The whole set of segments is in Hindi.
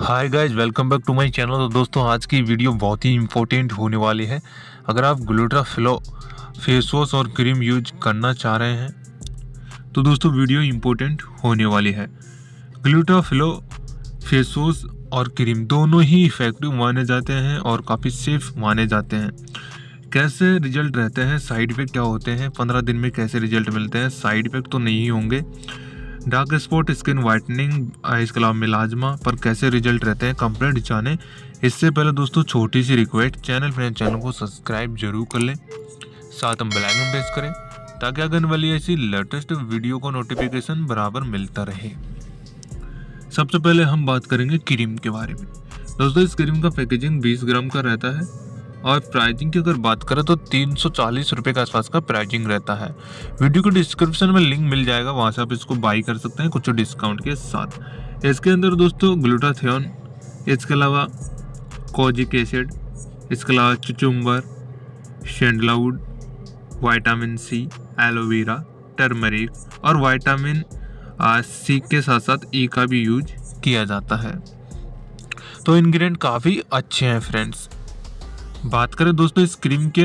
Hi guys, welcome back to my channel. तो दोस्तों, आज की वीडियो बहुत ही इम्पोर्टेंट होने वाली है। अगर आप ग्लूटाफ्लो फेस वॉश और क्रीम यूज करना चाह रहे हैं तो दोस्तों वीडियो इम्पोर्टेंट होने वाली है। ग्लूटाफ्लो फेस वॉश और क्रीम दोनों ही इफेक्टिव माने जाते हैं और काफ़ी सेफ माने जाते हैं। कैसे रिजल्ट रहते हैं, साइड इफेक्ट क्या होते हैं, 15 दिन में कैसे रिजल्ट मिलते हैं, साइड इफेक्ट तो नहीं होंगे। डार्क स्पॉट, स्किन वाइटनिंग, इसके अलावा मिलाजमा पर कैसे रिजल्ट रहते हैं, कंप्लीट जाने। इससे पहले दोस्तों छोटी सी रिक्वेस्ट, चैनल को सब्सक्राइब जरूर कर लें, साथ में बेल आइकन प्रेस करें ताकि आगे आने वाली ऐसी लेटेस्ट वीडियो का नोटिफिकेशन बराबर मिलता रहे। सबसे पहले हम बात करेंगे क्रीम के बारे में। दोस्तों इस क्रीम का पैकेजिंग 20 ग्राम का रहता है और प्राइजिंग की अगर बात करें तो 340 रुपये के आसपास का प्राइजिंग रहता है। वीडियो के डिस्क्रिप्शन में लिंक मिल जाएगा, वहाँ से आप इसको बाई कर सकते हैं कुछ डिस्काउंट के साथ। इसके अंदर दोस्तों ग्लूटाथियोन, इसके अलावा कोजिक एसिड, इसके अलावा cucumber, sandalwood, vitamin C, aloe vera, turmeric और वाइटामिन सी के साथ साथ ई का भी यूज किया जाता है। तो इन्ग्रीडियंट काफ़ी अच्छे हैं फ्रेंड्स। बात करें दोस्तों इस क्रीम के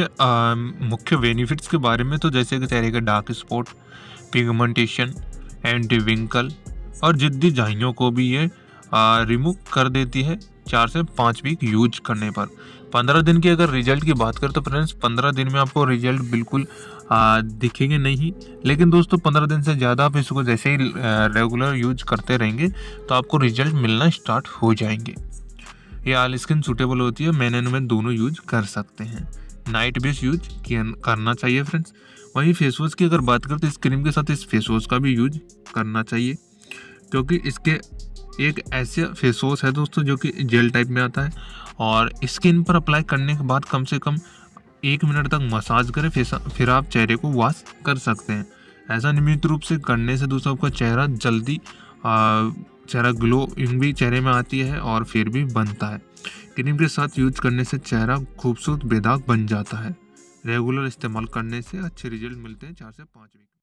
मुख्य बेनिफिट्स के बारे में, तो जैसे कि चेहरे के dark spot, pigmentation, anti wrinkle और जिद्दी झाइयों को भी ये रिमूव कर देती है 4 से 5 वीक यूज करने पर। 15 दिन की अगर रिजल्ट की बात करें तो फ्रेंड्स 15 दिन में आपको रिजल्ट बिल्कुल दिखेंगे नहीं, लेकिन दोस्तों 15 दिन से ज़्यादा आप इसको जैसे ही रेगुलर यूज करते रहेंगे तो आपको रिजल्ट मिलना स्टार्ट हो जाएंगे। ये ऑल स्किन सूटेबल होती है, मैन एंड वुमेन दोनों यूज कर सकते हैं। नाइट बेस यूज करना चाहिए फ्रेंड्स। वहीं फेस वॉश की अगर बात करें तो इस क्रीम के साथ इस फेस वॉश का भी यूज करना चाहिए, क्योंकि इसके एक ऐसे फेस वॉश है दोस्तों जो कि जेल टाइप में आता है और स्किन पर अप्लाई करने के बाद कम से कम 1 मिनट तक मसाज करें, फिर आप चेहरे को वॉश कर सकते हैं। ऐसा नियमित रूप से करने से दोस्तों आपका चेहरा जल्दी चेहरा ग्लोइंग भी चेहरे में आती है और फिर भी बनता है। क्रीम के साथ यूज करने से चेहरा खूबसूरत बेदाग बन जाता है। रेगुलर इस्तेमाल करने से अच्छे रिजल्ट मिलते हैं 4 से 5 वीक।